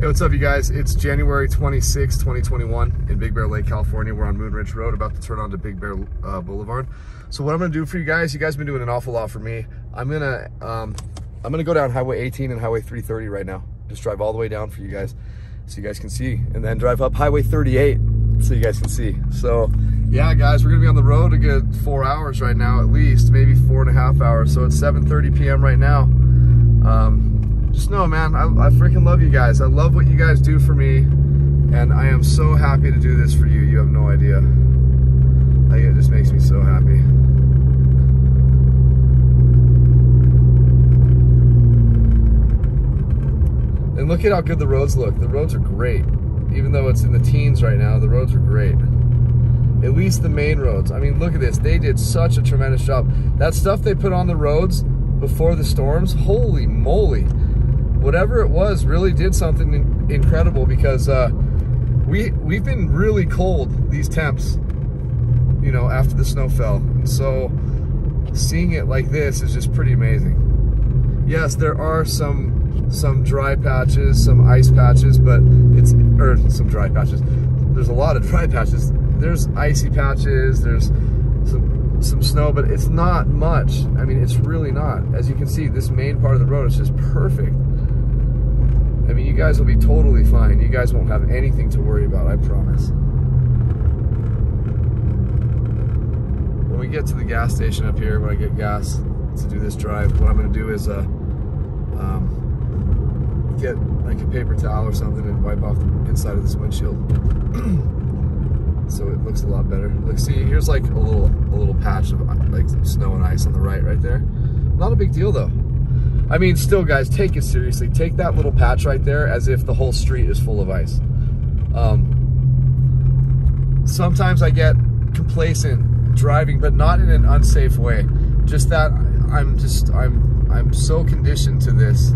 Hey, what's up, you guys? It's January 26, 2021 in Big Bear Lake, California. We're on Moonridge Road, about to turn on to Big Bear Boulevard. So what I'm gonna do for you guys have been doing an awful lot for me. I'm gonna go down Highway 18 and Highway 330 right now. Just drive all the way down for you guys so you guys can see, and then drive up Highway 38 so you guys can see. So yeah, guys, we're gonna be on the road a good 4 hours right now, at least, maybe 4.5 hours. So it's 7:30 p.m. right now. Just know, man, I freaking love you guys. I love what you guys do for me, and I am so happy to do this for you. You have no idea. Like, it just makes me so happy. And look at how good the roads look. The roads are great. Even though it's in the teens right now, the roads are great. At least the main roads. I mean, look at this. They did such a tremendous job. That stuff they put on the roads before the storms, holy moly. Whatever it was really did something incredible, because we've been really cold, these temps, you know, after the snow fell. And so seeing it like this is just pretty amazing. Yes, there are some dry patches, some ice patches, but it's, or some dry patches. There's a lot of dry patches. There's icy patches, there's some snow, but it's not much. I mean, it's really not. As you can see, this main part of the road is just perfect. I mean, you guys will be totally fine. You guys won't have anything to worry about, I promise. When we get to the gas station up here, when I get gas to do this drive, what I'm going to do is get like a paper towel or something and wipe off the inside of this windshield. So it looks a lot better. Look, see, here's like a little patch of like snow and ice on the right there. Not a big deal, though. I mean, still, guys, take it seriously. Take that little patch right there as if the whole street is full of ice. Sometimes I get complacent driving, but not in an unsafe way. Just that I'm so conditioned to this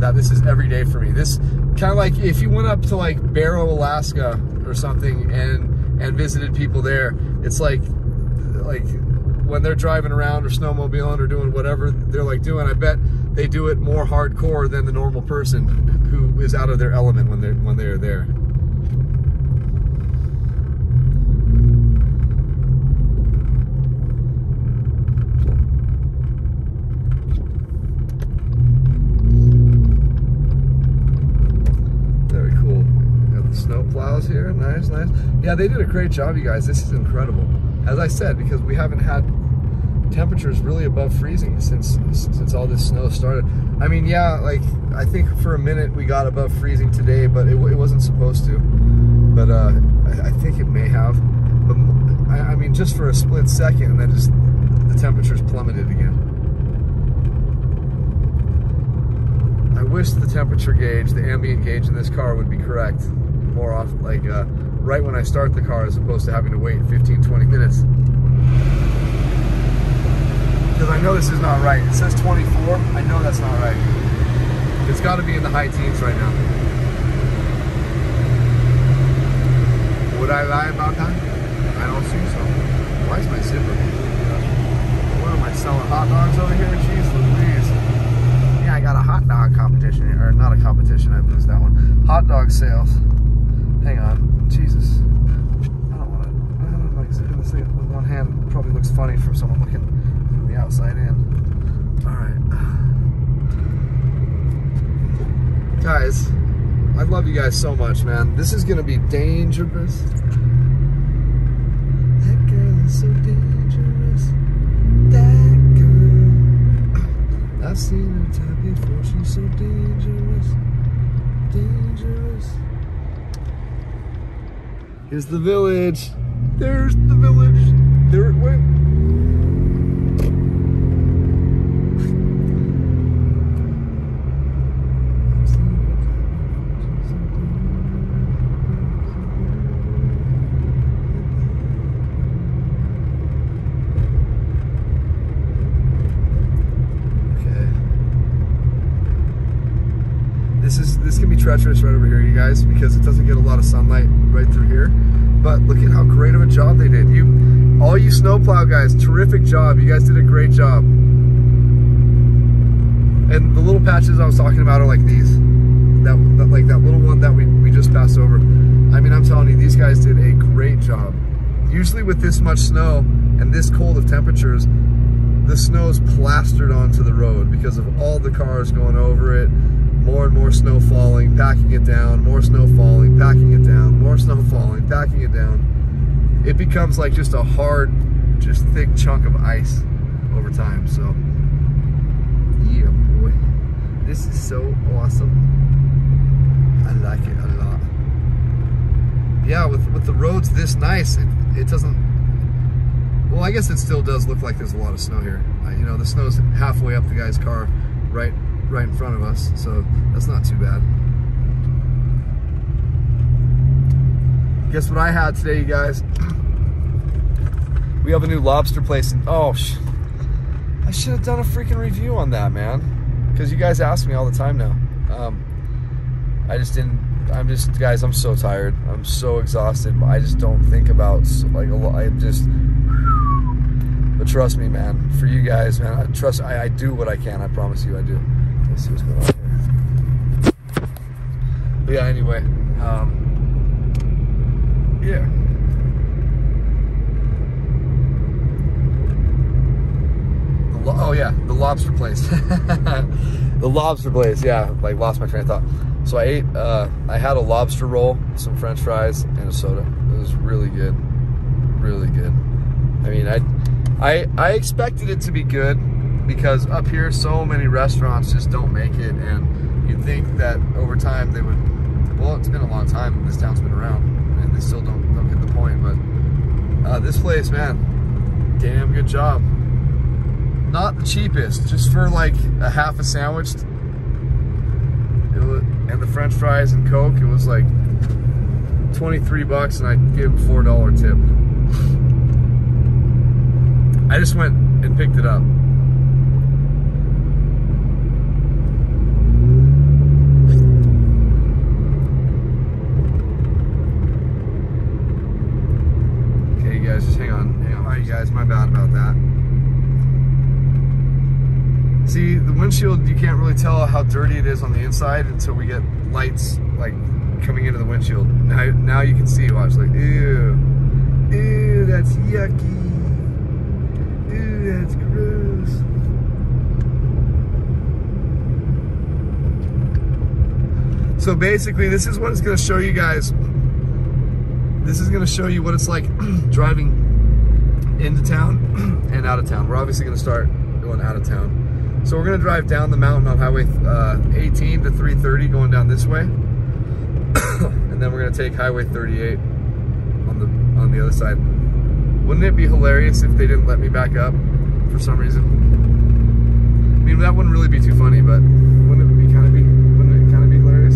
that this is every day for me. This kind of like if you went up to like Barrow, Alaska, or something, and visited people there. It's like when they're driving around or snowmobiling or doing whatever they're like doing, I bet they do it more hardcore than the normal person who is out of their element when they're there. Very cool. Got the snow plows here. Nice, nice. Yeah, they did a great job, you guys. This is incredible. As I said, because we haven't had temperatures really above freezing since all this snow started. I mean, yeah, like I think for a minute we got above freezing today, but it wasn't supposed to. But I think it may have. But I mean, just for a split second, and then just the temperatures plummeted again. I wish the temperature gauge, the ambient gauge in this car would be correct more often, like right when I start the car, as opposed to having to wait 15-20 minutes. Because I know this is not right. It says 24. I know that's not right. It's got to be in the high teens right now. Would I lie about that? I don't think so. Why is my zipper? What am I selling? Hot dogs over here? Jeez Louise. Yeah, I got a hot dog competition. Or not a competition. I lose that one. Hot dog sales. Hang on. Jesus. I don't like zipping this thing with one hand. It probably looks funny for someone looking outside in. Alright. Guys, I love you guys so much, man. This is gonna be dangerous. That girl is so dangerous. That girl. I've seen her time before. She's so dangerous. Dangerous. Here's the village. There's the village. There it went. Treacherous right over here, you guys, because it doesn't get a lot of sunlight right through here. But look at how great of a job they did. You, all you snowplow guys, terrific job. You guys did a great job. And the little patches I was talking about are like these. That like that little one Passover. I mean, I'm telling you, these guys did a great job. Usually with this much snow and this cold of temperatures, the snow's plastered onto the road because of all the cars going over it, more and more snow falling, packing it down, more snow falling, packing it down, more snow falling, packing it down. It becomes like just a hard, just thick chunk of ice over time, so. Yeah, boy. This is so awesome. I like it a lot. Yeah, with the roads this nice, it doesn't... Well, I guess it still does look like there's a lot of snow here. You know, the snow's halfway up the guy's car, right in front of us, so that's not too bad. Guess what I had today, you guys? We have a new lobster place, and oh, I should have done a freaking review on that, man, because you guys ask me all the time now. I just didn't. Guys, I'm so tired. I'm so exhausted. I just don't think about like a lot. But trust me, man, for you guys, man, I do what I can, I promise you I do. Let's see what's going on here. But yeah, anyway, yeah. Oh yeah, the lobster place. The lobster place, yeah, like lost my train of thought. So I ate, I had a lobster roll, some french fries, and a soda. It was really good, really good. I mean, I expected it to be good because up here so many restaurants just don't make it, and you'd think that over time they would. Well, it's been a long time this town's been around and they still don't get the point, but this place, man, damn good job. Not the cheapest, just for like a half a sandwich and the french fries and Coke, it was like 23 bucks and I gave them $4 tip. I just went and picked it up. Okay, you guys, just hang on. All right, you guys, my bad about that. See, the windshield, you can't really tell how dirty it is on the inside until we get lights, like, coming into the windshield. Now you can see, watch, like, ew. Ew, that's yucky. Dude, that's gross. So basically, this is what it's going to show you guys. This is going to show you what it's like driving into town and out of town. We're obviously going to start going out of town. So we're going to drive down the mountain on Highway 18 to 330 going down this way. And then we're going to take Highway 38 on the other side. Wouldn't it be hilarious if they didn't let me back up for some reason? I mean, that wouldn't really be too funny, but wouldn't it kind of be hilarious?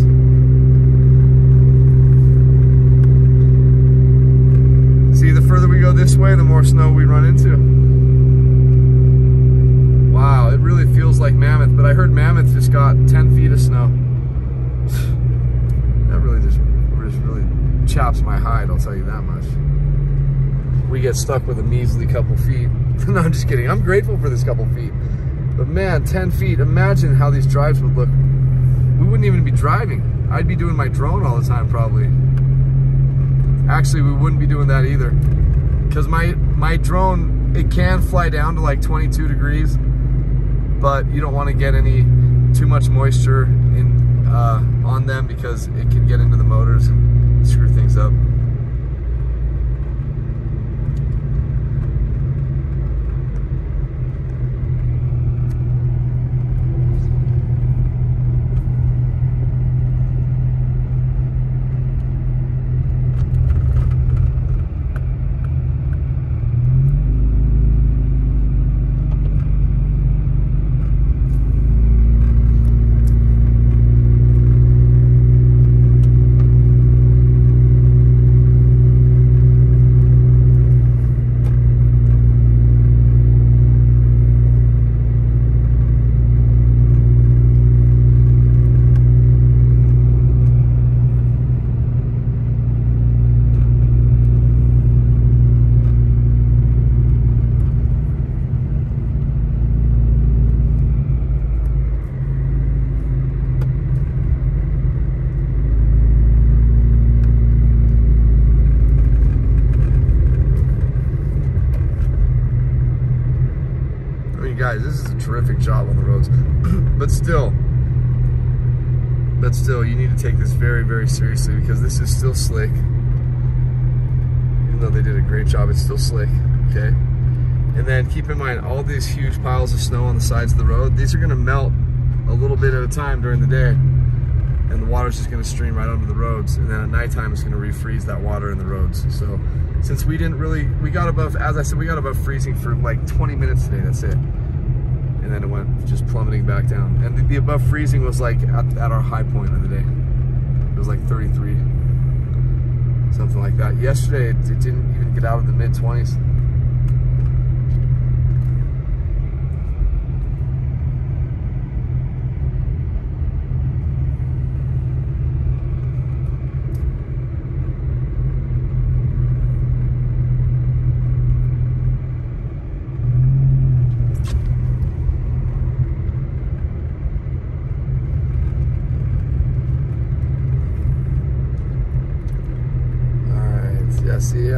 See, the further we go this way, the more snow we run into. Wow, it really feels like Mammoth, but I heard Mammoth just got 10 feet of snow. That really just really chaps my hide, I'll tell you that much. We get stuck with a measly couple feet. No, I'm just kidding. I'm grateful for this couple feet. But man, 10 feet, imagine how these drives would look. We wouldn't even be driving. I'd be doing my drone all the time, probably. Actually, we wouldn't be doing that either. Because my drone, it can fly down to like 22 degrees, but you don't want to get any too much moisture in on them because it can get into the motors and screw things up. guys, this is a terrific job on the roads. But still, you need to take this very, very seriously, because this is still slick. Even though they did a great job, it's still slick, okay? And then keep in mind, all these huge piles of snow on the sides of the road, these are gonna melt a little bit at a time during the day, and the water's just gonna stream right onto the roads, and then at nighttime, it's gonna refreeze that water in the roads. So since we didn't really, we got above, as I said, we got above freezing for like 20 minutes today, that's it. And then it went just plummeting back down. And the above freezing was like at our high point of the day. It was like 33, something like that. Yesterday, it didn't even get out of the mid-20s.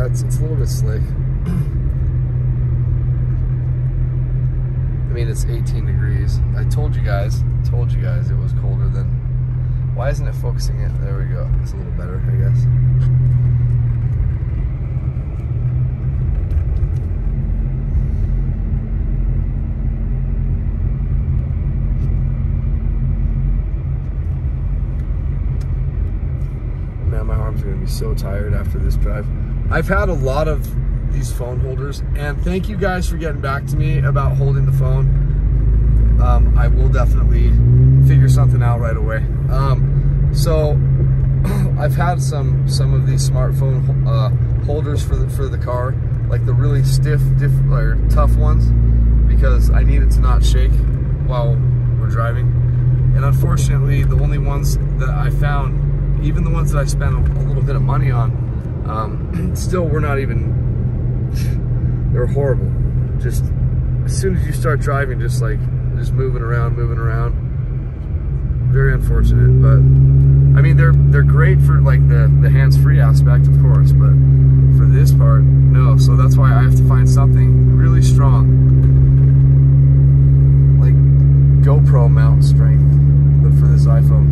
It's a little bit slick. I mean, it's 18 degrees. I told you guys it was colder than... Why isn't it focusing it? There we go. It's a little better, I guess. Man, my arms are going to be so tired after this drive. I've had a lot of these phone holders, and thank you guys for getting back to me about holding the phone. I will definitely figure something out right away. So I've had some of these smartphone holders for the car, like the really tough ones, because I needed to not shake while we're driving. And unfortunately, the only ones that I found, even the ones that I spent a little bit of money on, still we're not even, they're horrible. Just as soon as you start driving, just moving around. Very unfortunate, but I mean, they're great for like the hands-free aspect, of course, but for this part, no. So that's why I have to find something really strong, like GoPro mount strength, but for this iPhone.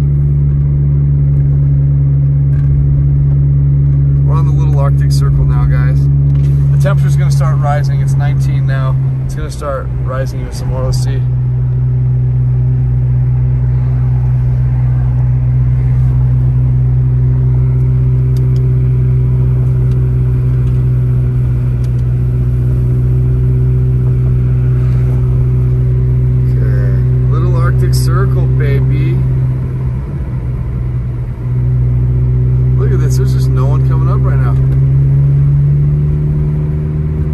We're on the little Arctic Circle now, guys. The temperature's gonna start rising. It's 19 now. It's gonna start rising even some more. Let's see. Okay, little Arctic Circle, baby. There's just no one coming up right now.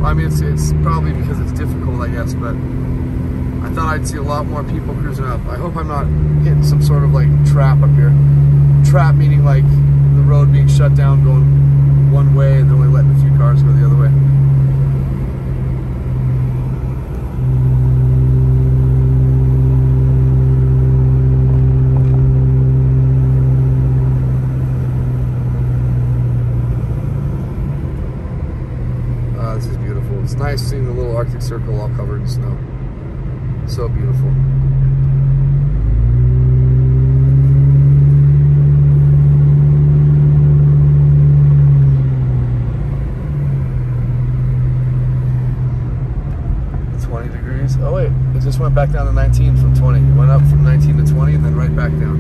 Well, I mean, it's probably because it's difficult, I guess, but I thought I'd see a lot more people cruising up. I hope I'm not hitting some sort of like trap up here. Trap meaning like the road being shut down, going one way, and they're only letting a few cars go the other way. It's nice seeing the little Arctic Circle all covered in snow. So beautiful. It's 20 degrees. Oh wait, it just went back down to 19 from 20. It went up from 19 to 20 and then right back down.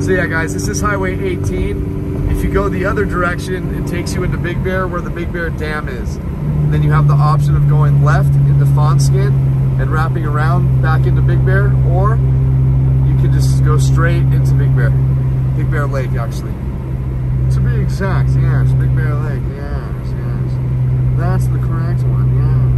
So yeah, guys, this is Highway 18. If you go the other direction, it takes you into Big Bear, where the Big Bear Dam is. And then you have the option of going left into Fawnskin and wrapping around back into Big Bear, or you can just go straight into Big Bear Lake, actually. To be exact, yes, Big Bear Lake, yes, yes. That's the correct one, yes.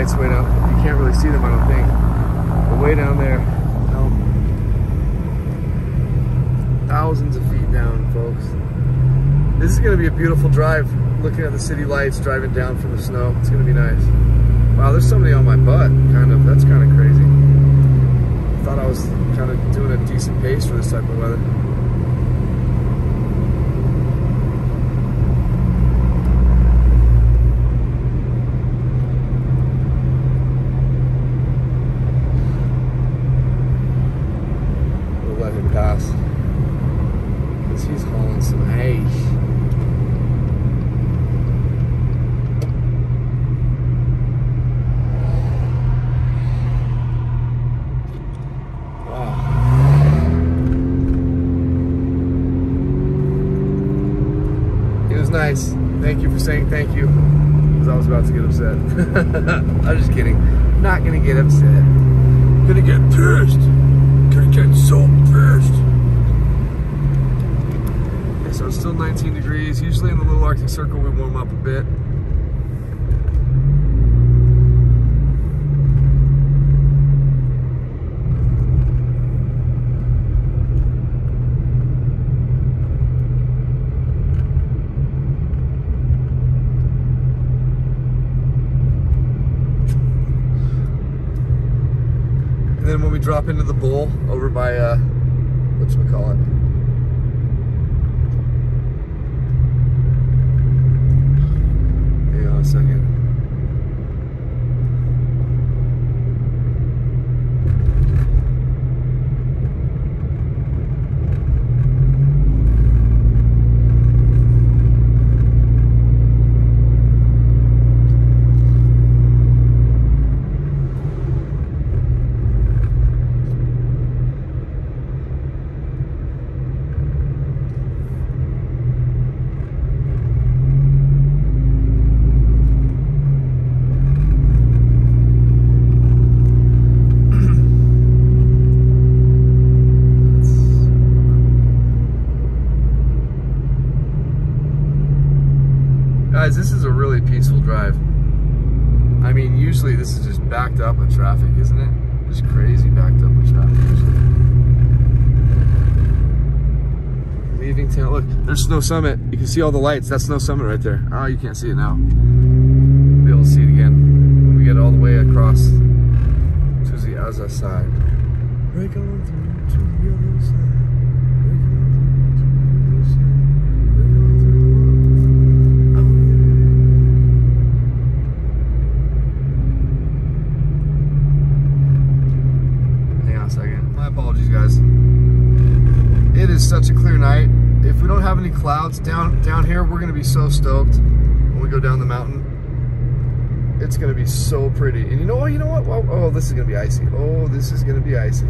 lights way down. You can't really see them, I don't think. But way down there, thousands of feet down, folks. This is going to be a beautiful drive, looking at the city lights, driving down from the snow. It's going to be nice. Wow, there's somebody on my butt, kind of. That's kind of crazy. I thought I was kind of doing a decent pace for this type of weather. Nice. Thank you for saying thank you, because I was about to get upset. I'm just kidding. I'm not gonna get upset. I'm gonna get pissed. I'm gonna get so pissed. Okay, so it's still 19 degrees. Usually in the little Arctic Circle we warm up a bit. Then when we drop into the bowl over by whatchamacallit. Hang on a second. Guys, this is a really peaceful drive. I mean, usually this is just backed up with traffic, isn't it? Just crazy backed up with traffic. Usually. Leaving town. Look, there's Snow Summit. You can see all the lights. That's Snow Summit right there. Oh, you can't see it now. We'll be able to see it again when we get all the way across to the other side. Break on through to the other side. Such a clear night. If we don't have any clouds down here, we're gonna be so stoked when we go down the mountain. It's gonna be so pretty. And you know what? Oh, this is gonna be icy. Oh, this is gonna be icy.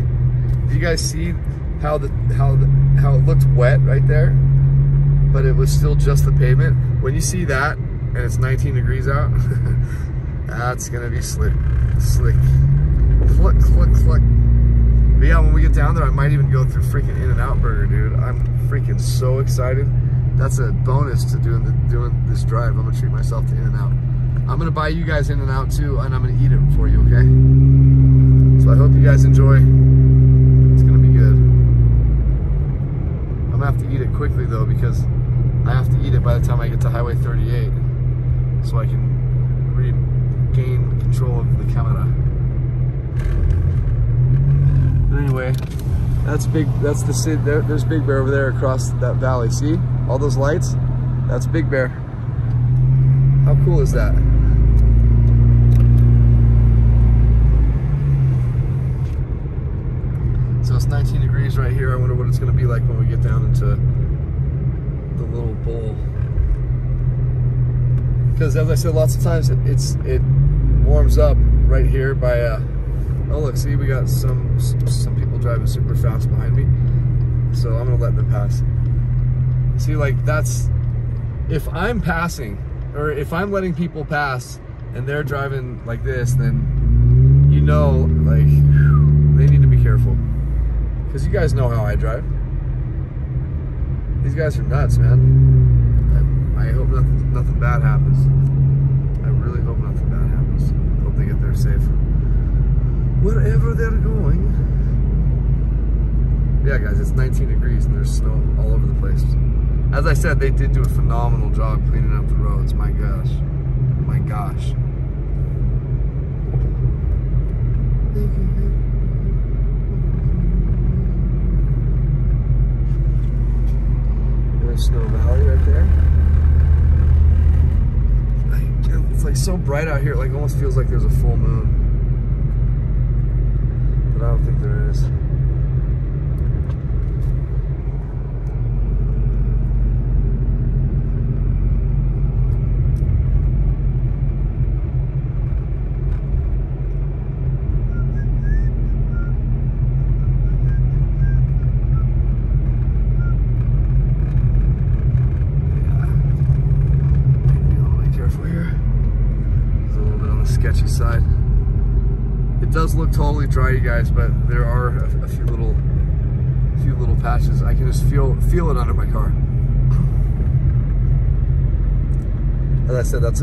Do you guys see how it looked wet right there? But it was still just the pavement. When you see that and it's 19 degrees out, that's gonna be slick. Click, click, click. But yeah, when we get down there, I might even go through freaking In-N-Out Burger, dude. I'm freaking so excited. That's a bonus to doing this drive. I'm gonna treat myself to In-N-Out. I'm gonna buy you guys In-N-Out too, and I'm gonna eat it for you, okay? So I hope you guys enjoy. It's gonna be good. I'm gonna have to eat it quickly though, because I have to eat it by the time I get to Highway 38, so I can regain control of the camera. Anyway, that's big. That's the city. There's Big Bear over there across that valley. See all those lights? That's Big Bear. How cool is that? So it's 19 degrees right here. I wonder what it's going to be like when we get down into the little bowl. Because as I said lots of times, it warms up right here by a. Oh look, see, we got some people driving super fast behind me, so I'm gonna let them pass. See, like that's, if I'm passing, or if I'm letting people pass, and they're driving like this, then you know, like, they need to be careful. Because you guys know how I drive. These guys are nuts, man. I hope nothing bad happens. I really hope nothing bad happens. Hope they get there. safe. Wherever they're going. Yeah, guys, it's 19 degrees and there's snow all over the place. As I said, they did do a phenomenal job cleaning up the roads. My gosh. My gosh. There's Snow Valley right there. It's like so bright out here, it like almost feels like there's a full moon. But I don't think there is. Side. It does look totally dry, you guys, but there are a few little patches. I can just feel it under my car. As I said, that's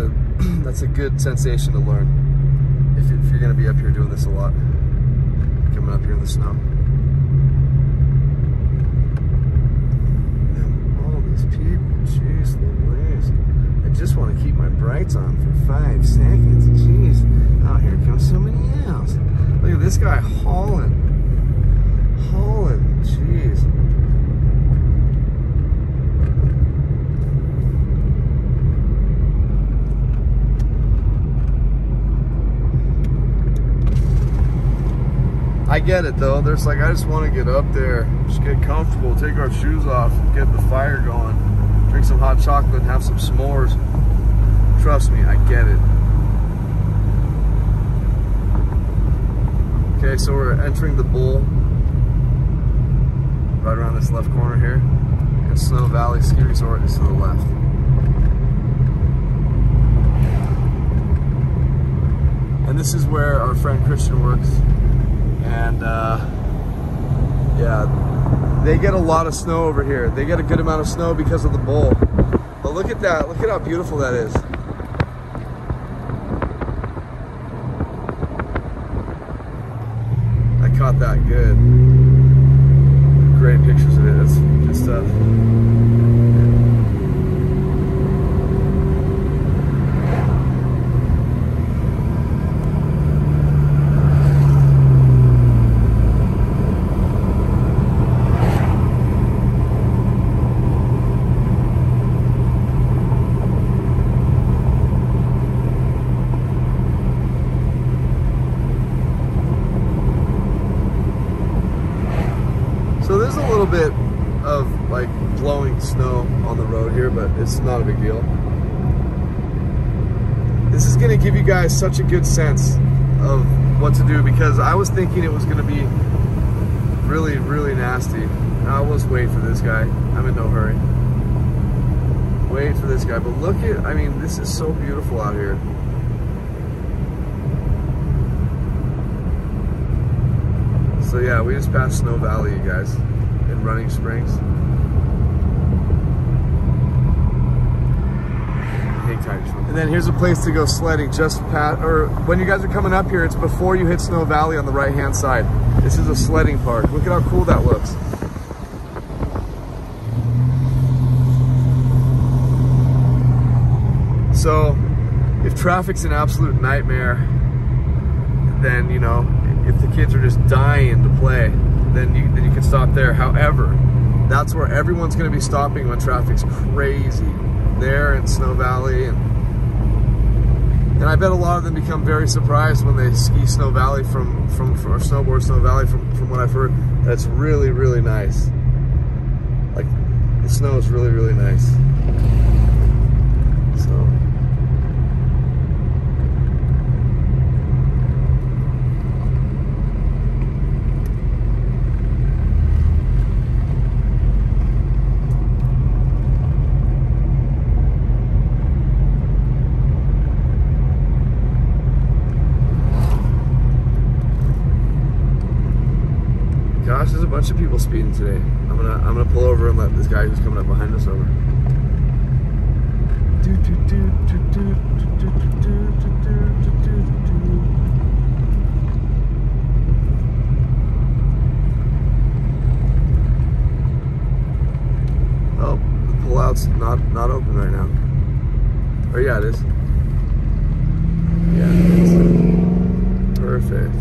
a good sensation to learn if you're going to be up here doing this a lot, coming up here in the snow. And all these people, jeez Louise. I just want to keep my brights on for 5 seconds. Jeez. Oh, here comes so many else. Look at this guy hauling. Hauling. Jeez. I get it though. There's like, I just want to get up there, just get comfortable, take our shoes off, get the fire going. Drink some hot chocolate, have some s'mores. Trust me, I get it. Okay, so we're entering the bowl. Right around this left corner here. And Snow Valley Ski Resort is to the left. And this is where our friend Christian works. And yeah. They get a lot of snow over here. They get a good amount of snow because of the bowl. But look at that. Look at how beautiful that is. I caught that good. Great pictures of it. That's good stuff. It's not a big deal. This is going to give you guys such a good sense of what to do, because I was thinking it was going to be really, really nasty. And I was waiting for this guy. I'm in no hurry. Wait for this guy. But look at, I mean, this is so beautiful out here. So yeah, we just passed Snow Valley, you guys, in Running Springs. And then here's a place to go sledding just past, or when you guys are coming up here, it's before you hit Snow Valley on the right hand side. This is a sledding park. Look at how cool that looks. So if traffic's an absolute nightmare, then you know, if the kids are just dying to play, then you can stop there. However, that's where everyone's going to be stopping when traffic's crazy. There in Snow Valley, and I bet a lot of them become very surprised when they ski Snow Valley from or snowboard Snow Valley from what I've heard. That's really, really nice. Like the snow is really, really nice. So. There's a bunch of people speeding today. I'm gonna pull over and let this guy who's coming up behind us over. not open right now. Oh yeah, it is. Yeah, it is. Perfect.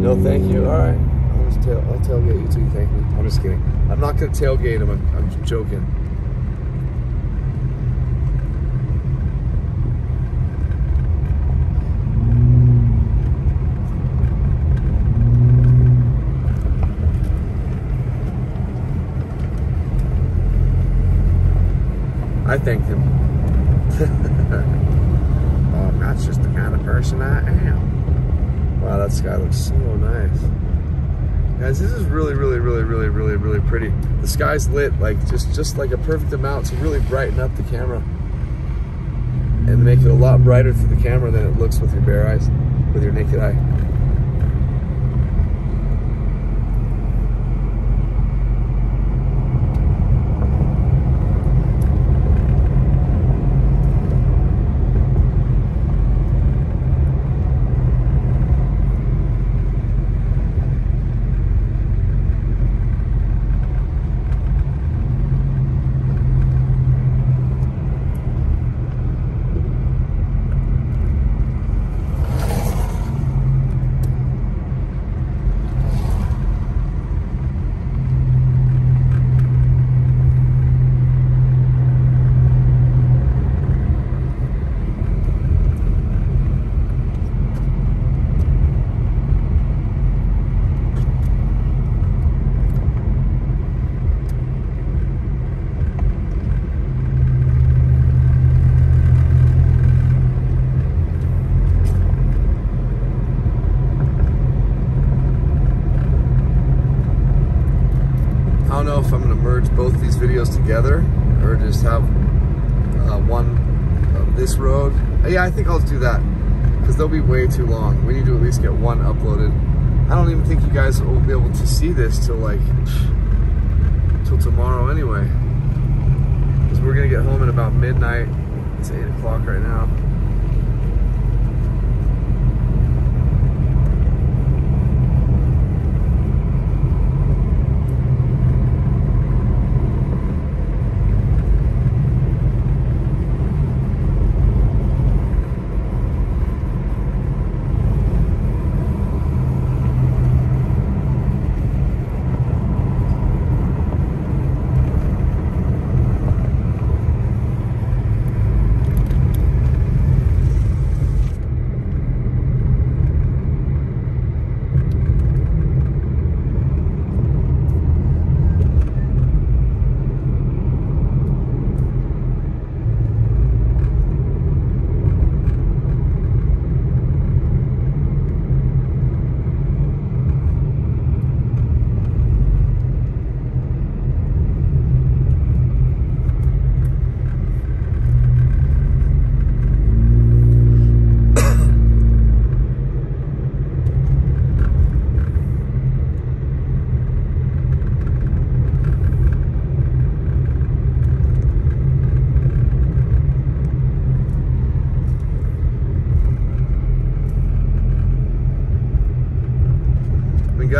No, thank you. All right, I'll tailgate you too. Thank you. I'm just kidding. I'm not gonna tailgate him. I'm joking. I thanked him. Oh, that's just the kind of person I am. Wow, that sky looks so nice. Guys, this is really, really, really, really, really, really pretty. The sky's lit, like just like a perfect amount to really brighten up the camera. And make it a lot brighter for the camera than it looks with your bare eyes, with your naked eye. Together, or just have one of this road. Yeah, I think I'll do that because they'll be way too long. We need to at least get one uploaded. I don't even think you guys will be able to see this till like till tomorrow anyway, because we're gonna get home at about midnight. It's 8 o'clock right now.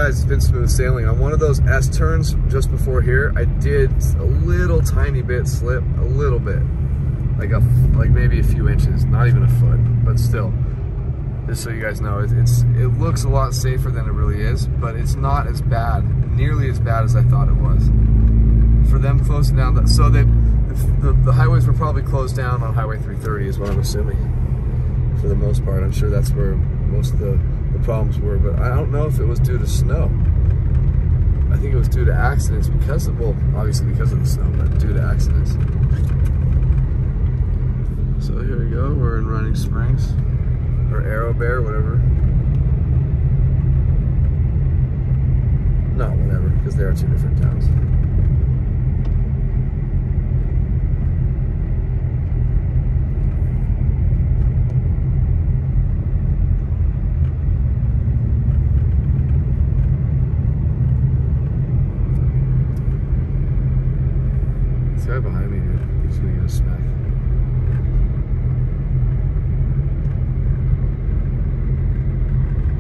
It's been smooth sailing. On one of those S-turns just before here, I did a little tiny bit slip, a little bit, like maybe a few inches, not even a foot, but still. Just so you guys know, it looks a lot safer than it really is, but it's not as bad, nearly as bad as I thought it was. For them closing down, so the highways were probably closed down on Highway 330 is what I'm assuming, for the most part. I'm sure that's where most of the problems were, but I don't know if it was due to snow. I think it was due to accidents because of, well, obviously because of the snow, but due to accidents. So here we go, we're in Running Springs, or Arrow Bear, whatever. Not whatever, because they are two different towns. Behind me, dude. He's gonna get a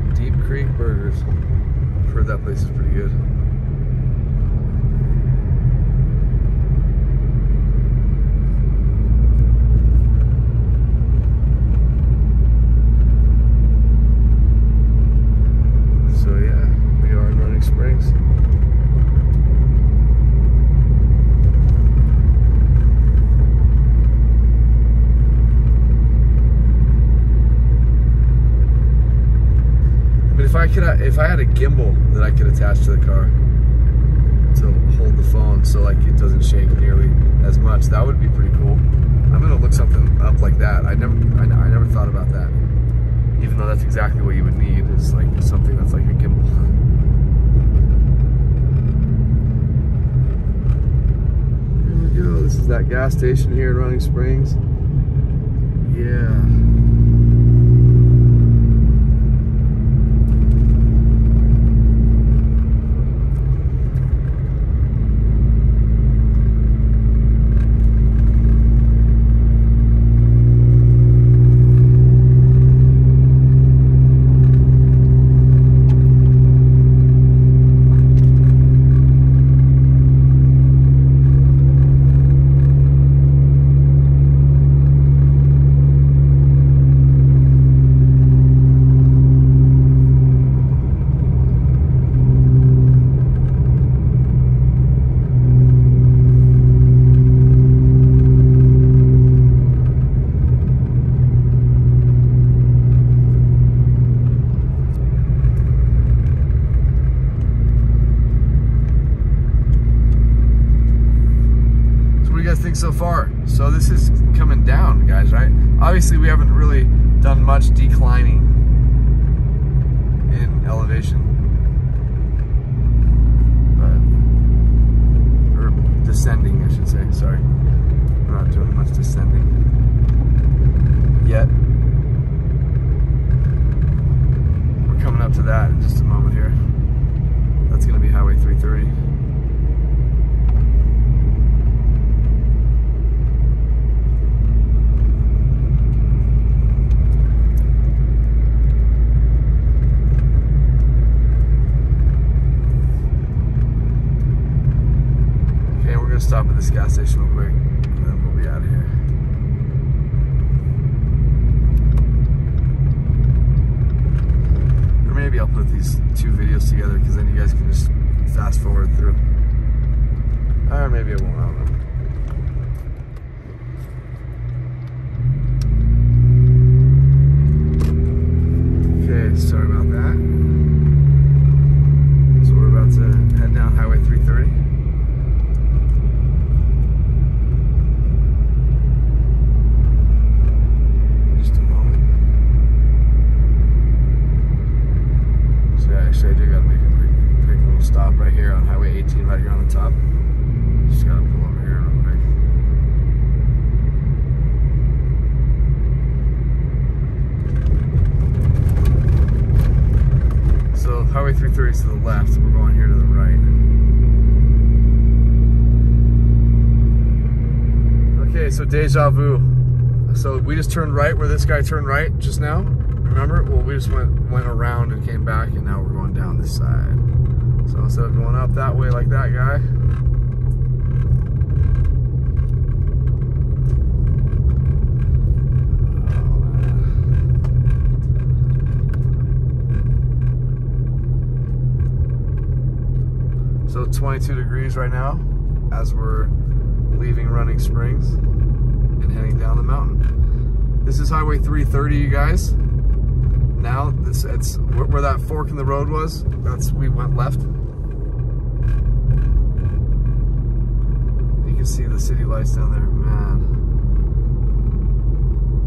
smack. Deep Creek Burgers. I've heard that place is pretty good. So yeah, we are in Running Springs. If I had a gimbal that I could attach to the car to hold the phone so like it doesn't shake nearly as much, that would be pretty cool. I'm gonna look something up like that. I never thought about that. Even though that's exactly what you would need, is like something that's like a gimbal. Here we go. This is that gas station here in Running Springs. Yeah. So far, so this is coming down, guys, right? Obviously we haven't really done much declining in elevation, but, or descending I should say, sorry, we're not doing much descending yet. We're coming up to that in just a moment here. That's gonna be Highway 330. Stop at this gas station real quick, and then we'll be out of here. Or maybe I'll put these two videos together, because then you guys can just fast forward through. Or maybe I won't, I don't know. To the left, we're going here to the right. Okay, so deja vu. So we just turned right where this guy turned right just now. Remember? Well, we just went around and came back, and now we're going down this side. So instead of going up that way like that guy, so 22 degrees right now as we're leaving Running Springs and heading down the mountain. This is Highway 330, you guys. Now it's where that fork in the road was. That's we went left. You can see the city lights down there, man.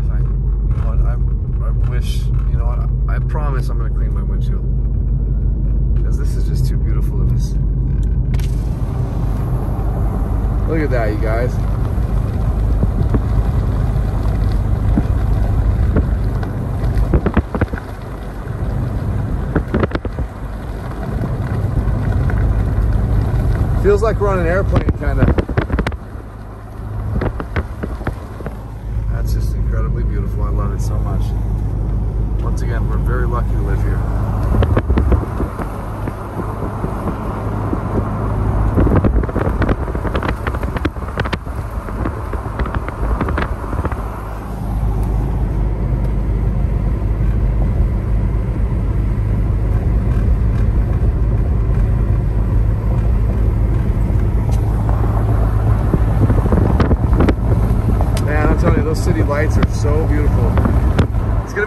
If I, you know what, I wish, you know what, I promise I'm gonna clean my windshield, because this is just too beautiful to miss. Look at that, you guys. Feels like we're on an airplane, kind of. That's just incredibly beautiful. I love it so much. Once again, we're very lucky to live here.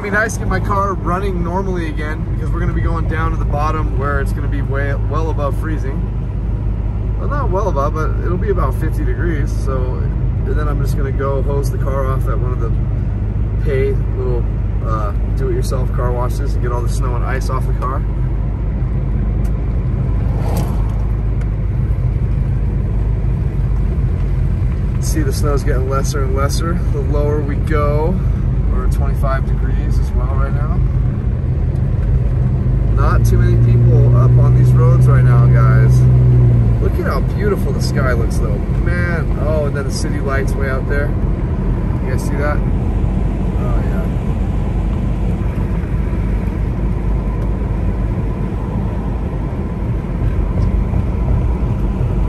be nice to get my car running normally again, because we're going to be going down to the bottom where it's going to be way, well above freezing. Well, not well above, but it'll be about 50 degrees. So, and then I'm just going to go hose the car off at one of the pay little do-it-yourself car washes and get all the snow and ice off the car. See, the snow's getting lesser and lesser the lower we go. We're at 25 degrees as well right now. Not too many people up on these roads right now, guys. Look at how beautiful the sky looks though. Man, oh, and then the city lights way out there. You guys see that? Oh yeah.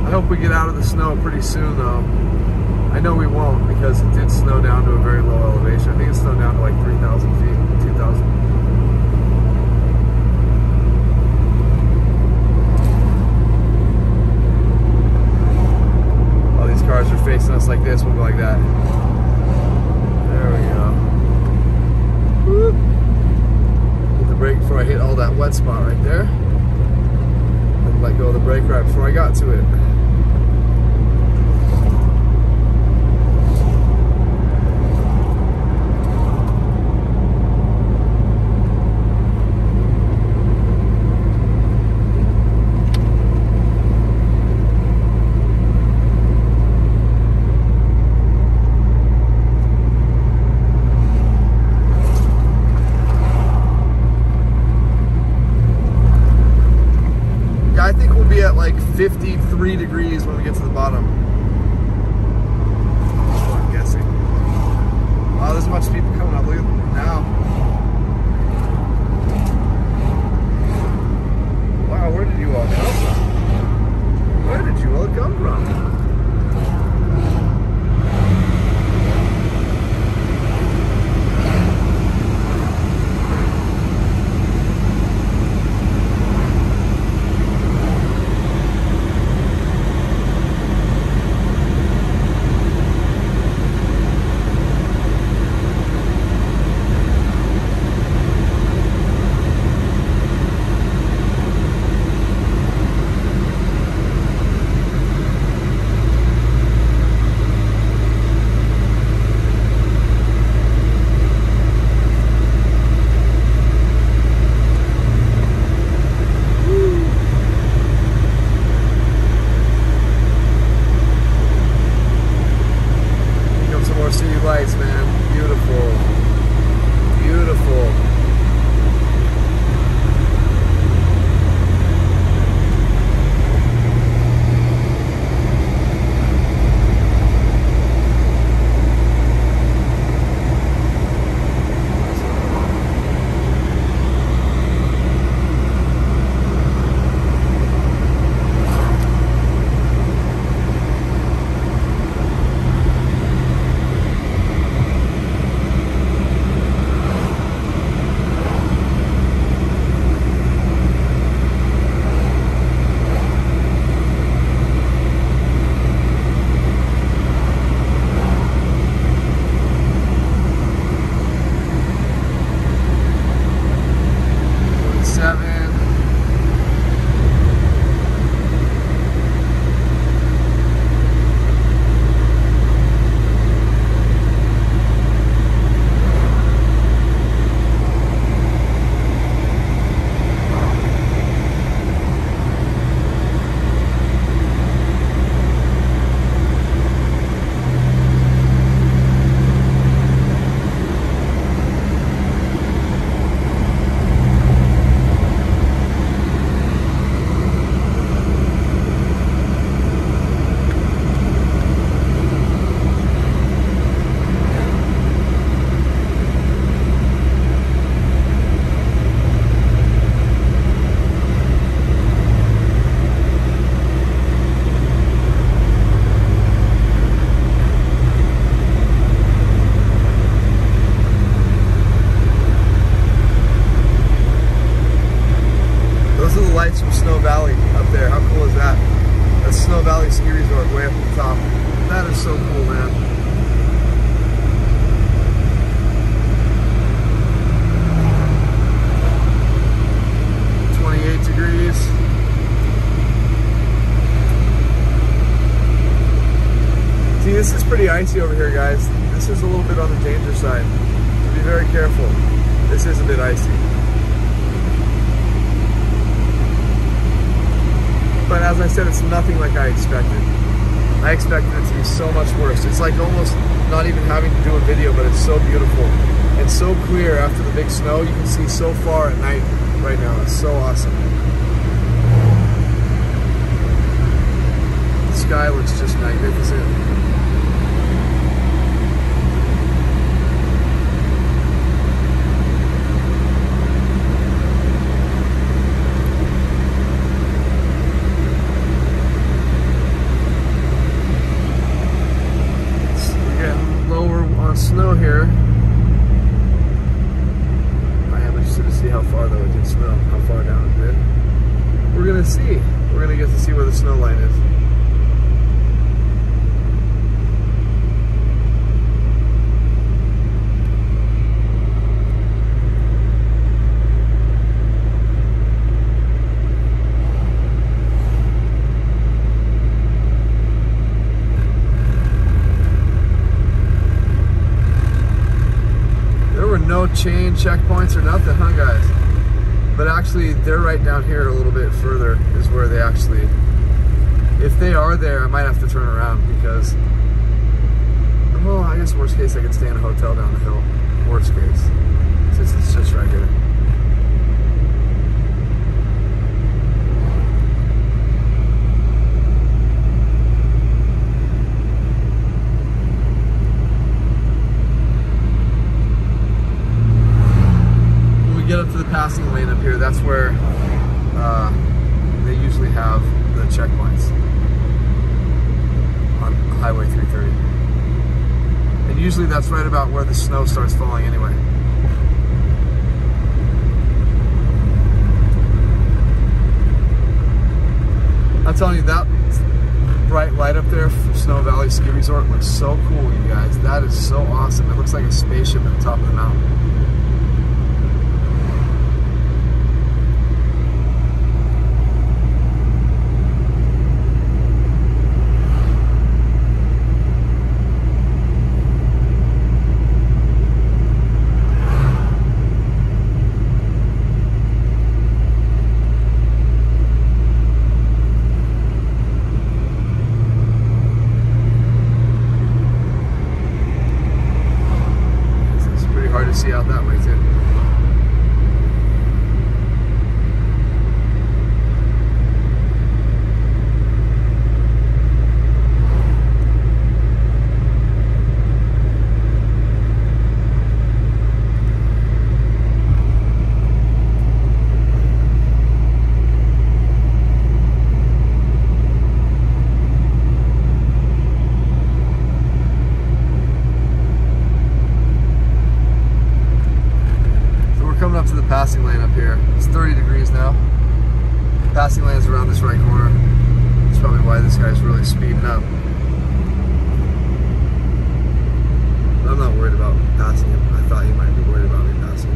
I hope we get out of the snow pretty soon though. I know we won't, because it did snow down to a very low elevation. I think it snowed down to like 3,000 feet, 2,000. All these cars are facing us like this, we'll go like that. There we go. Whoop. Hit the brake before I hit all that wet spot right there. And let go of the brake right before I got to it. icy over here, guys. This is a little bit on the danger side, so be very careful. This is a bit icy. But as I said, it's nothing like I expected. I expected it to be so much worse. It's like almost not even having to do a video, but it's so beautiful and so clear after the big snow. You can see so far at night right now. It's so awesome. The sky looks just magnificent. Snow here. I am interested to see how far though it did snow, how far down it did. We're gonna see. We're gonna get to see where the snow line is. Chain checkpoints or nothing, huh guys? But actually they're right down here a little bit further is where they actually, if they are there, I might have to turn around because, well, I guess worst case I could stay in a hotel down the hill, worst case, since it's just right here. Passing lane up here, that's where they usually have the checkpoints on Highway 330. And usually that's right about where the snow starts falling anyway. I'm telling you, that bright light up there from Snow Valley Ski Resort looks so cool, you guys. That is so awesome. It looks like a spaceship at the top of the mountain. Passing lane up here. It's 30 degrees now. Passing lane is around this right corner. That's probably why this guy's really speeding up. But I'm not worried about passing him. I thought he might be worried about me passing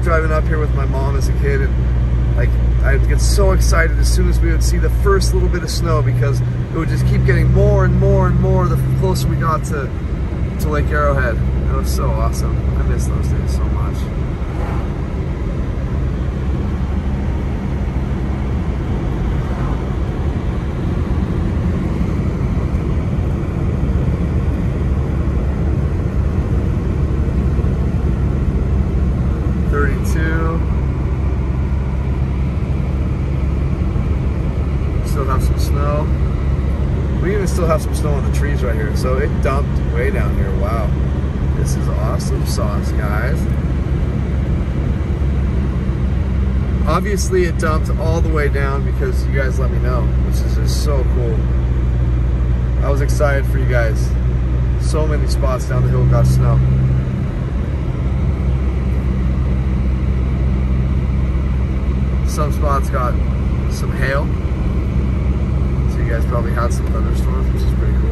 driving up here with my mom as a kid, and like I'd get so excited as soon as we would see the first little bit of snow because it would just keep getting more and more and more the closer we got to Lake Arrowhead. It was so awesome. I miss those days so much. trees right here. So it dumped way down here. Wow. This is awesome sauce, guys. Obviously, it dumped all the way down because you guys let me know, which is just so cool. I was excited for you guys. So many spots down the hill got snow. Some spots got some hail. So you guys probably had some thunderstorms, which is pretty cool.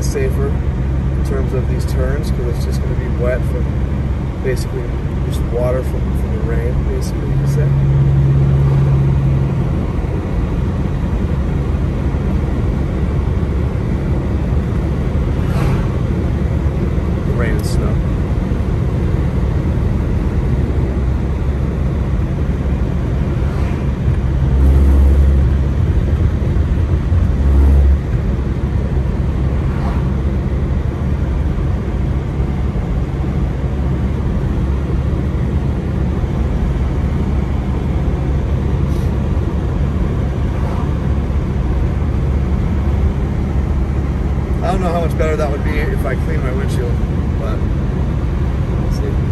Safer in terms of these turns because it's just going to be wet from basically just water from the rain, basically. The rain and snow. Better that would be if I clean my windshield, but we'll see.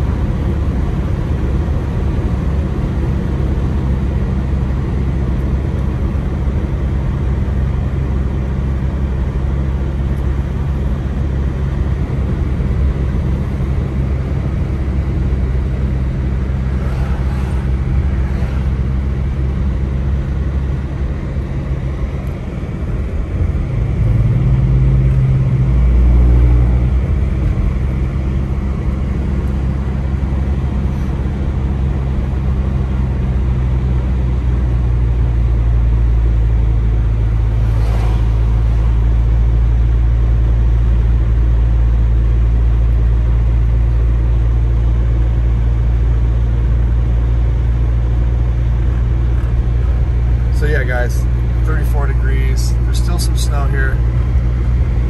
Guys, 34 degrees. There's still some snow here.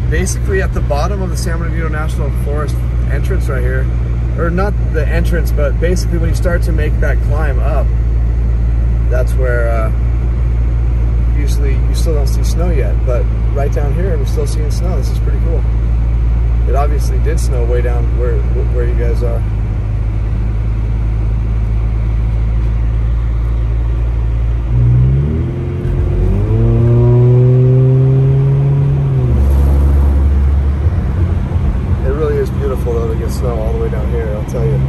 Basically, at the bottom of the San Bernardino National Forest entrance right here, or not the entrance, but basically when you start to make that climb up, that's where usually you still don't see snow yet. But right down here, we're still seeing snow. This is pretty cool. It obviously did snow way down where you guys are. Snow all the way down here, I'll tell you. Okay,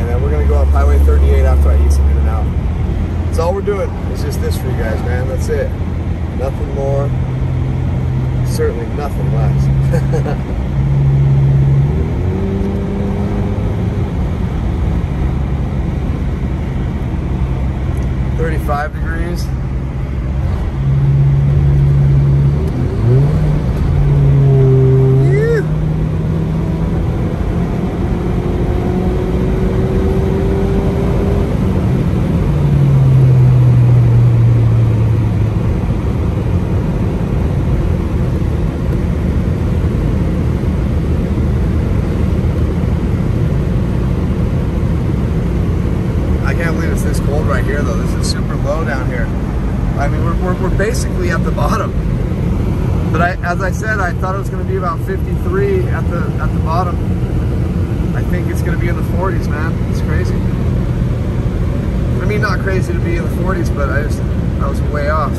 and then we're gonna go up Highway 38 after I eat some In-N-Out. That's all we're doing, is just this for you guys, man, that's it. Nothing more, certainly nothing less. Basically at the bottom, but as I said, I thought it was going to be about 53 at the bottom. I think it's going to be in the 40s, man. It's crazy. I mean, not crazy to be in the 40s, but I was way off.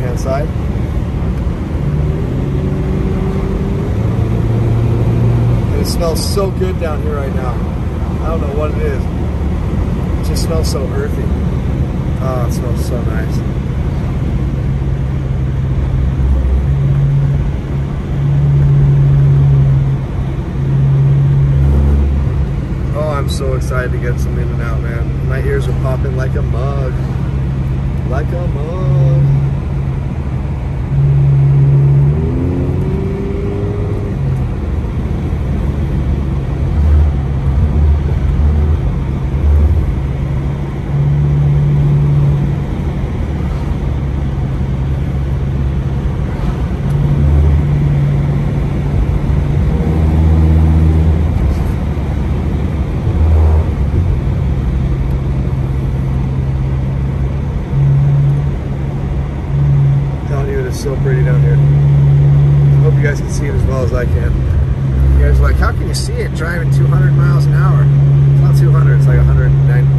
right-hand side. And it smells so good down here right now. I don't know what it is. It just smells so earthy. Oh, it smells so nice. Oh, I'm so excited to get some In-N-Out, man. My ears are popping like a mug. Like a mug. So pretty down here. I hope you guys can see it as well as I can. You guys are like, how can you see it driving 200 miles an hour? It's not 200, it's like 190,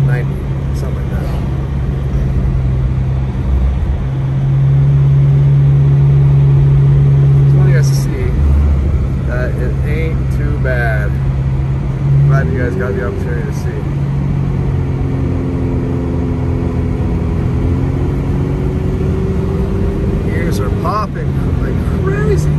something like that. I just want you guys to see that it ain't too bad. I'm glad you guys got the opportunity to see. Are popping like crazy.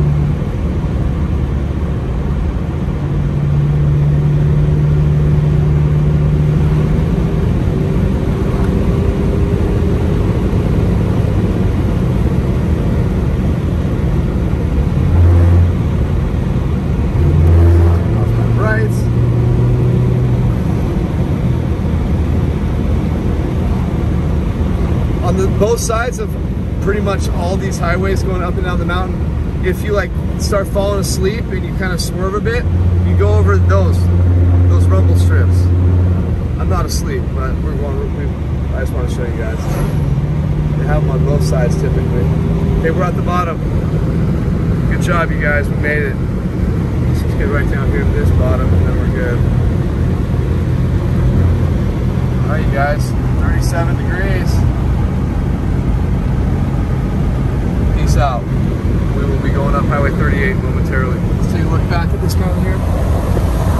On the both sides of pretty much all these highways going up and down the mountain, if you like start falling asleep and you kind of swerve a bit, you go over those rumble strips. I'm not asleep, but I just want to show you guys. They have them on both sides typically. Hey, we're at the bottom. Good job, you guys. We made it. Just get right down here to this bottom, and then we're good. All right, you guys. 37 degrees. Out. We will be going up Highway 38 momentarily. Let's take a look back at this mountain here.